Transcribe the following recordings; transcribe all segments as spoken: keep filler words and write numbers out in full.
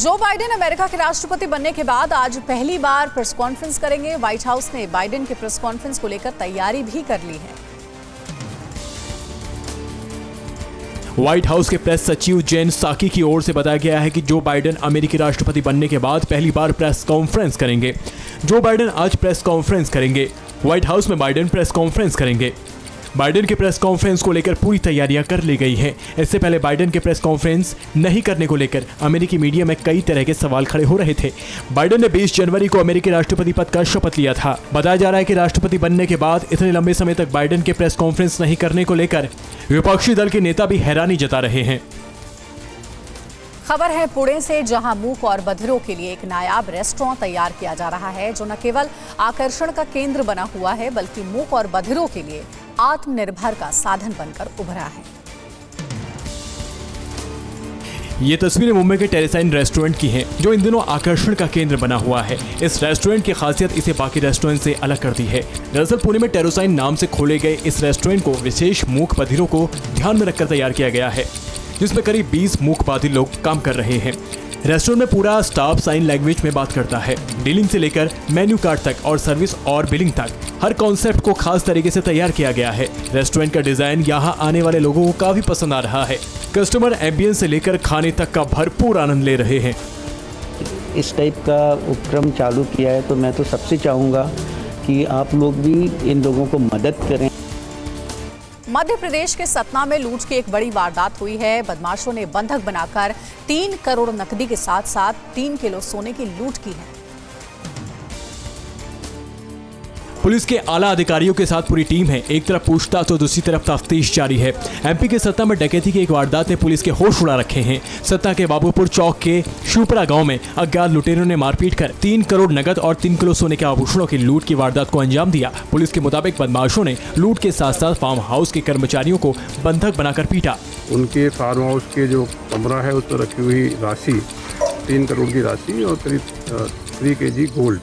Joe Biden America के राष्ट्रपति बनने के बाद आज पहली बार प्रेस कॉन्फ्रेंस करेंगे। व्हाइट हाउस ने बाइडेन के प्रेस कॉन्फ्रेंस को लेकर तैयारी भी कर ली है। व्हाइट हाउस के प्रेस सचिव जेन साकी की ओर से बताया गया है कि जो बाइडेन अमेरिकी राष्ट्रपति बनने के बाद पहली बार प्रेस कॉन्फ्रेंस करेंगे। जो बाइडेन आज प्रेस कॉन्फ्रेंस करेंगे। व्हाइट हाउस में बाइडेन प्रेस कॉन्फ्रेंस करेंगे। बाइडेन के प्रेस कॉन्फ्रेंस को लेकर पूरी तैयारियां कर ली गई हैं। इससे पहले बाइडेन के प्रेस कॉन्फ्रेंस नहीं करने को लेकर अमेरिकी मीडिया में कई तरह के सवाल खड़े हो रहे थे। बाइडेन ने बीस जनवरी को अमेरिकी राष्ट्रपति पद का शपथ लिया था। बताया जा रहा है कि राष्ट्रपति बनने के बाद इतने लंबे समय तक बाइडेन के प्रेस कॉन्फ्रेंस नहीं करने को लेकर विपक्षी दल के नेता भी हैरानी जता रहे हैं। खबर है पुणे से, जहां मूक और बधिरों के लिए एक नायाब रेस्टोरेंट तैयार किया जा रहा है, जो न केवल आकर्षण का केंद्र बना हुआ है बल्कि मूक और बधिरों के लिए आत्मनिर्भर का साधन बनकर उभरा है। ये तस्वीरें मुंबई के टेरासाइन रेस्टोरेंट की हैं, जो इन दिनों आकर्षण का केंद्र बना हुआ है। इस रेस्टोरेंट की खासियत इसे बाकी रेस्टोरेंट से अलग करती है। दरअसल पुणे में टेरासाइन नाम से खोले गए इस रेस्टोरेंट को विशेष मूक बधिरों को ध्यान में रखकर तैयार किया गया है, जिसमें करीब बीस मूक बधिर लोग काम कर रहे हैं। रेस्टोरेंट में पूरा स्टाफ साइन लैंग्वेज में बात करता है। डीलिंग से लेकर मेन्यू कार्ड तक और सर्विस और बिलिंग तक हर कॉन्सेप्ट को खास तरीके से तैयार किया गया है। रेस्टोरेंट का डिजाइन यहाँ आने वाले लोगों को काफी पसंद आ रहा है। कस्टमर एम्बियंस से लेकर खाने तक का भरपूर आनंद ले रहे हैं। इस टाइप का उपक्रम चालू किया है तो मैं तो सबसे चाहूँगा कि आप लोग भी इन लोगों को मदद करें। मध्य प्रदेश के सतना में लूट की एक बड़ी वारदात हुई है। बदमाशों ने बंधक बनाकर तीन करोड़ नकदी के साथ साथ तीन किलो सोने की लूट की है। पुलिस के आला अधिकारियों के साथ पूरी टीम है। एक तरफ पूछताछ तो दूसरी तरफ तफ्तीश जारी है। एमपी के सतना में डकैती की एक वारदात ने पुलिस के होश उड़ा रखे हैं। सतना के बाबूपुर चौक के शुपरा गांव में अज्ञात लुटेरों ने मारपीट कर तीन करोड़ नकद और तीन किलो सोने के आभूषणों की लूट की वारदात को अंजाम दिया। पुलिस के मुताबिक बदमाशों ने लूट के साथ साथ फार्म हाउस के कर्मचारियों को बंधक बनाकर पीटा। उनके फार्म हाउस के जो कमरा है उसमें रखी हुई राशि, तीन करोड़ की राशि और करीब थ्री के जी गोल्ड,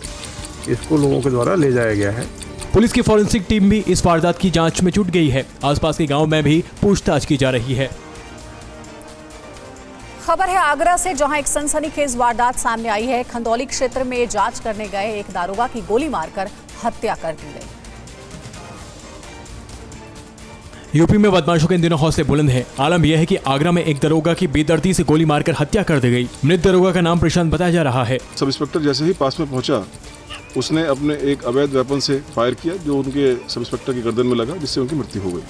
इसको लोगों के द्वारा ले जाया गया है। पुलिस की फॉरेंसिक टीम भी इस वारदात की जांच में जुट गई है। आसपास के गांव में भी पूछताछ की जा रही है। खबर है आगरा से, जहां एक सनसनीखेज वारदात सामने आई है। खंदौली क्षेत्र में जांच करने गए एक दारोगा की गोली मारकर हत्या कर दी गई। यूपी में बदमाशों के इन दिनों हौसले बुलंद हैं। आलम यह है कि आगरा में एक दरोगा की बेदर्दी से गोली मारकर हत्या कर दी गई। मृत दरोगा का नाम प्रशांत बताया जा रहा है। सब इंस्पेक्टर जैसे ही पास में पहुंचा, उसने अपने एक अवैध वेपन से फायर किया, जो उनके सब इंस्पेक्टर की गर्दन में लगा, जिससे उनकी मृत्यु हो गई।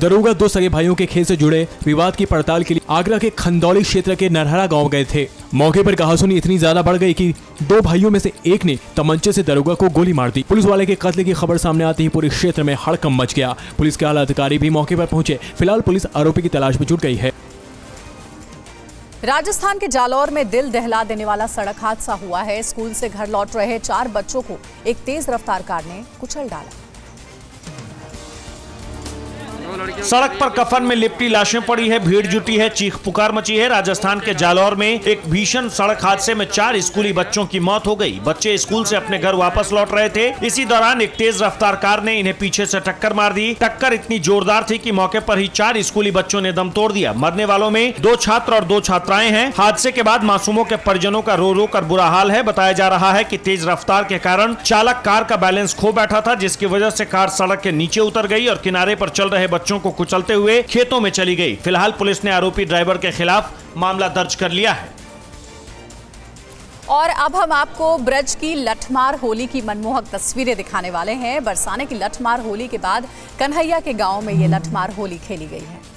दरोगा दो सगे भाइयों के खेत से जुड़े विवाद की पड़ताल के लिए आगरा के खंदौली क्षेत्र के नरहरा गांव गए थे। मौके पर कहासुनी इतनी ज्यादा बढ़ गई कि दो भाइयों में से एक ने तमंचे से दरोगा को गोली मार दी। पुलिस वाले के कत्ल की खबर सामने आते ही पूरे क्षेत्र में हड़कंप मच गया। पुलिस के आला अधिकारी भी मौके पर पहुंचे। फिलहाल पुलिस आरोपी की तलाश में जुट गई है। राजस्थान के जालौर में दिल दहला देने वाला सड़क हादसा हुआ है। स्कूल से घर लौट रहे चार बच्चों को एक तेज रफ्तार कार ने कुचल डाला। सड़क पर कफन में लिपटी लाशें पड़ी है, भीड़ जुटी है, चीख पुकार मची है। राजस्थान के जालौर में एक भीषण सड़क हादसे में चार स्कूली बच्चों की मौत हो गई। बच्चे स्कूल से अपने घर वापस लौट रहे थे। इसी दौरान एक तेज रफ्तार कार ने इन्हें पीछे से टक्कर मार दी। टक्कर इतनी जोरदार थी कि मौके पर ही चार स्कूली बच्चों ने दम तोड़ दिया। मरने वालों में दो छात्र और दो छात्राएं हैं। हादसे के बाद मासूमों के परिजनों का रो रो कर बुरा हाल है। बताया जा रहा है कि तेज रफ्तार के कारण चालक कार का बैलेंस खो बैठा था, जिसकी वजह से कार सड़क के नीचे उतर गई और किनारे पर चल रहे बच्चों को कुचलते हुए खेतों में चली गई। फिलहाल पुलिस ने आरोपी ड्राइवर के खिलाफ मामला दर्ज कर लिया है। और अब हम आपको ब्रज की लठमार होली की मनमोहक तस्वीरें दिखाने वाले हैं। बरसाने की लठमार होली के बाद कन्हैया के गांव में ये लठमार होली खेली गई है।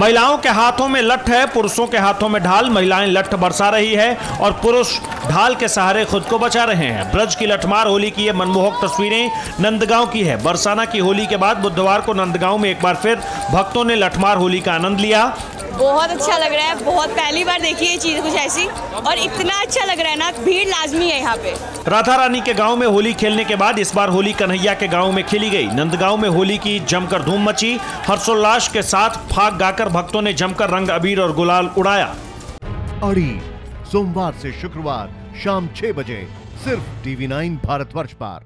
महिलाओं के हाथों में लठ है, पुरुषों के हाथों में ढाल। महिलाएं लठ बरसा रही है और पुरुष ढाल के सहारे खुद को बचा रहे हैं। ब्रज की लठमार होली की ये मनमोहक तस्वीरें नंदगांव की है। बरसाना की होली के बाद बुधवार को नंदगांव में एक बार फिर भक्तों ने लठमार होली का आनंद लिया। बहुत अच्छा लग रहा है, बहुत पहली बार देखी ये चीज कुछ ऐसी और इतना अच्छा लग रहा है ना। भीड़ लाजमी है यहाँ पे। राधा रानी के गांव में होली खेलने के बाद इस बार होली कन्हैया के गांव में खेली गई। नंदगांव में होली की जमकर धूम मची। हर्षोल्लास के साथ फाग गाकर भक्तों ने जमकर रंग अबीर और गुलाल उड़ाया। अड़ी सोमवार से शुक्रवार शाम छह बजे सिर्फ टीवी नाइन भारतवर्ष पर।